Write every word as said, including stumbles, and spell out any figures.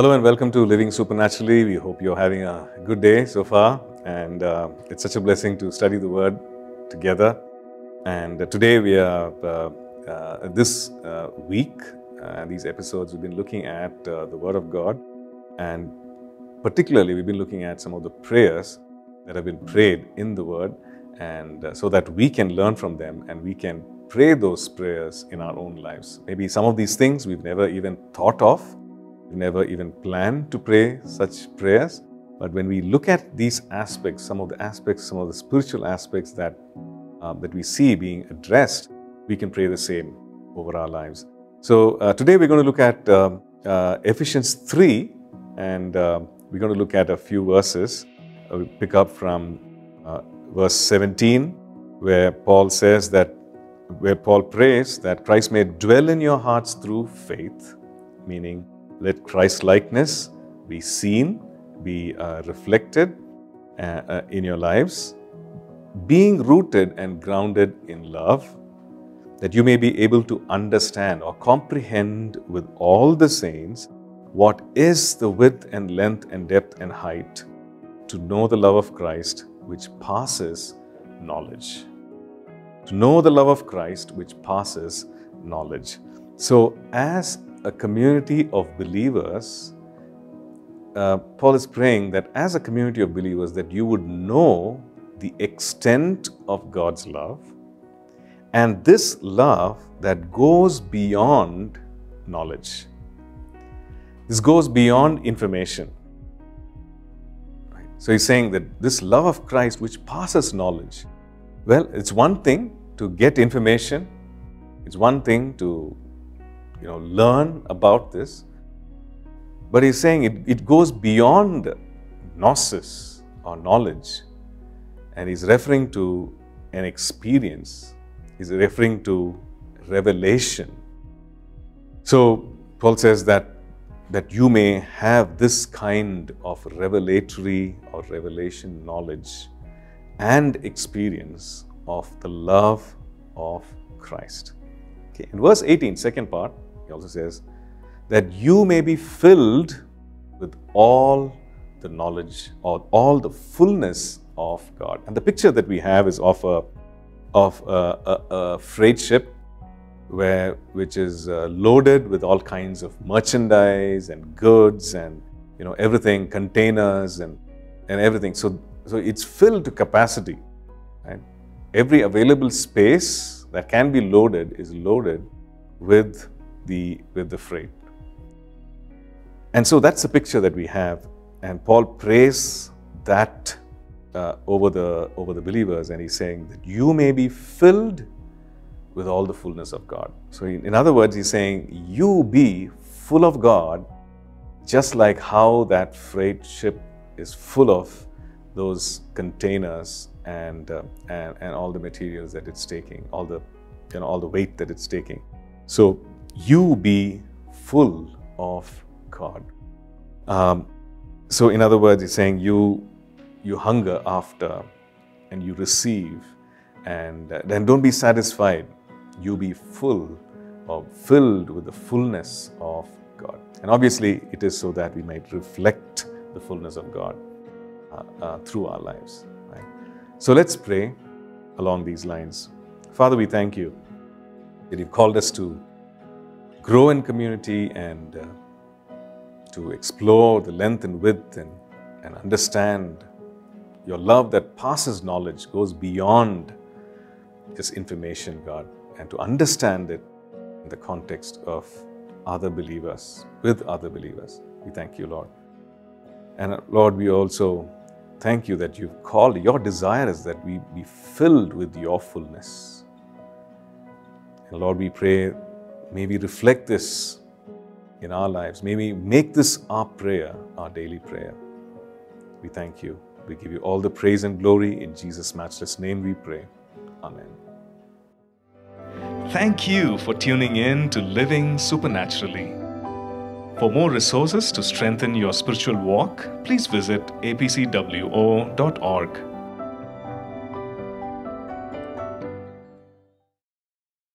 Hello and welcome to Living Supernaturally. We hope you're having a good day so far, and uh, it's such a blessing to study the Word together. And uh, today we are, uh, uh, this uh, week, uh, these episodes we've been looking at uh, the Word of God, and particularly we've been looking at some of the prayers that have been prayed in the Word, and uh, so that we can learn from them and we can pray those prayers in our own lives. Maybe some of these things we've never even thought of. We never even planned to pray such prayers, but when we look at these aspects, some of the aspects, some of the spiritual aspects that, uh, that we see being addressed, we can pray the same over our lives. So uh, today we're going to look at uh, uh, Ephesians three, and uh, we're going to look at a few verses. Uh, we pick up from uh, verse seventeen, where Paul says that, where Paul prays that Christ may dwell in your hearts through faith, meaning let Christ-likeness be seen, be uh, reflected uh, uh, in your lives, being rooted and grounded in love, that you may be able to understand or comprehend with all the saints what is the width and length and depth and height, to know the love of Christ which passes knowledge. To know the love of Christ which passes knowledge. So as a community of believers, uh, Paul is praying that as a community of believers that you would know the extent of God's love, and this love that goes beyond knowledge. This goes beyond information. Right? So he's saying that this love of Christ which passes knowledge, well, it's one thing to get information, it's one thing to you know, learn about this. But he's saying it, it goes beyond gnosis or knowledge. And he's referring to an experience. He's referring to revelation. So Paul says that, that you may have this kind of revelatory or revelation knowledge and experience of the love of Christ. Okay. In verse eighteen, second part, he also says that you may be filled with all the knowledge or all the fullness of God. And the picture that we have is of a, of a, a, a freight ship where, which is uh, loaded with all kinds of merchandise and goods and you know everything, containers and, and everything. So, so it's filled to capacity. Right? Every available space that can be loaded is loaded with the, with the freight. And so that's the picture that we have. And Paul prays that uh, over, the, over the believers, and he's saying that you may be filled with all the fullness of God. So in, in other words, he's saying you be full of God, just like how that freight ship is full of those containers and, uh, and and all the materials that it's taking, all the you know all the weight that it's taking. So you be full of God. Um, so in other words, he's saying you you hunger after and you receive, and uh, then don't be satisfied. You be full or filled with the fullness of God. And obviously, it is so that we might reflect the fullness of God Uh, uh, through our lives. Right? So let's pray along these lines. Father, we thank you that you've called us to grow in community and uh, to explore the length and width and, and understand your love that passes knowledge, goes beyond just information, God, and to understand it in the context of other believers, with other believers. We thank you, Lord. And Lord, we also thank you that you've called, your desire is that we be filled with your fullness. And Lord, we pray, may we reflect this in our lives. May we make this our prayer, our daily prayer. We thank you. We give you all the praise and glory. In Jesus' matchless name we pray. Amen. Thank you for tuning in to Living Supernaturally. For more resources to strengthen your spiritual walk, please visit A P C W O dot org.